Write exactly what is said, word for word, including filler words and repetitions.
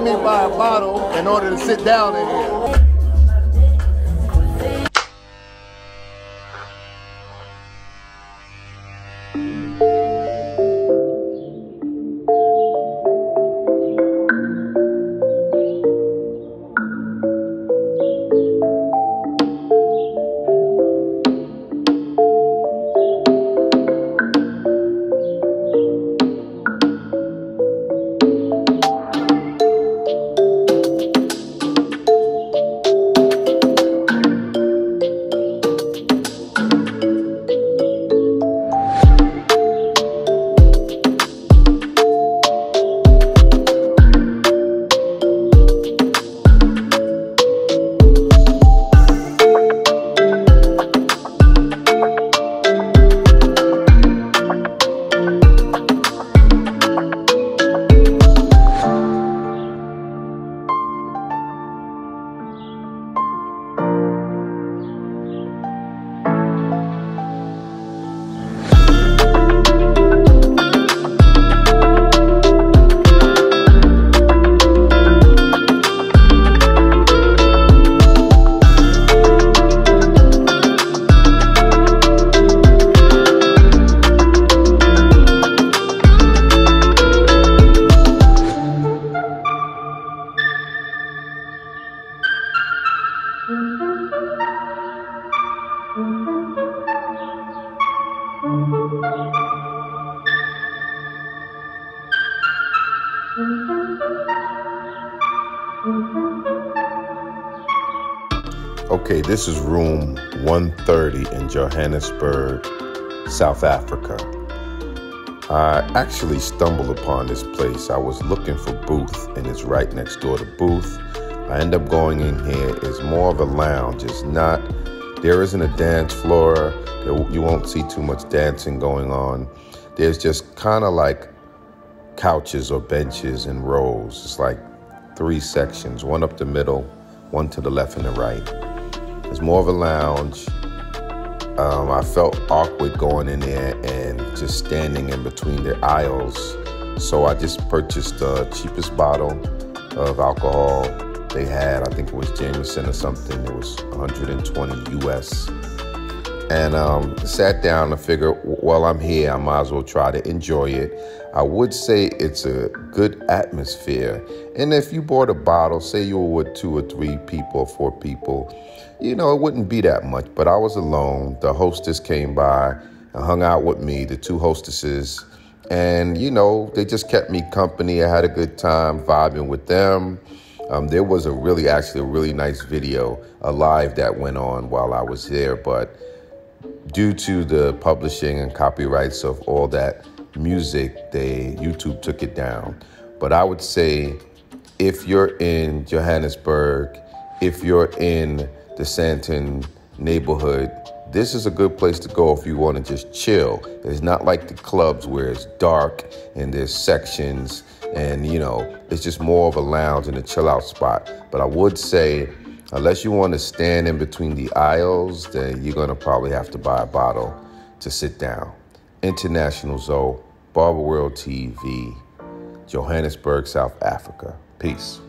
made me buy a bottle in order to sit down in here. Okay, this is room one thirty in Johannesburg, South Africa. I actually stumbled upon this place. I was looking for Booth, and it's right next door to Booth. I end up going in here. It's more of a lounge. It's not, there isn't a dance floor. You won't see too much dancing going on. There's just kind of like couches or benches in rows. It's like three sections, one up the middle, one to the left and the right. It's more of a lounge. Um, I felt awkward going in there and just standing in between the aisles. So I just purchased the cheapest bottle of alcohol they had. I think it was Jameson or something. It was one hundred twenty U S. And um, sat down and figured, well, I'm here. I might as well try to enjoy it. I would say it's a good atmosphere. And if you bought a bottle, say you were with two or three people or four people, you know, it wouldn't be that much, but I was alone. The hostess came by and hung out with me, the two hostesses, and, you know, they just kept me company. I had a good time vibing with them. Um, there was a really, actually a really nice video live that went on while I was there, but due to the publishing and copyrights of all that music, they YouTube took it down. But I would say if you're in Johannesburg, if you're in the Sandton neighborhood, this is a good place to go if you want to just chill. It's not like the clubs where it's dark and there's sections and, you know, it's just more of a lounge and a chill out spot. But I would say, unless you want to stand in between the aisles, then you're going to probably have to buy a bottle to sit down. International Zoe, Barber World T V, Johannesburg, South Africa. Peace.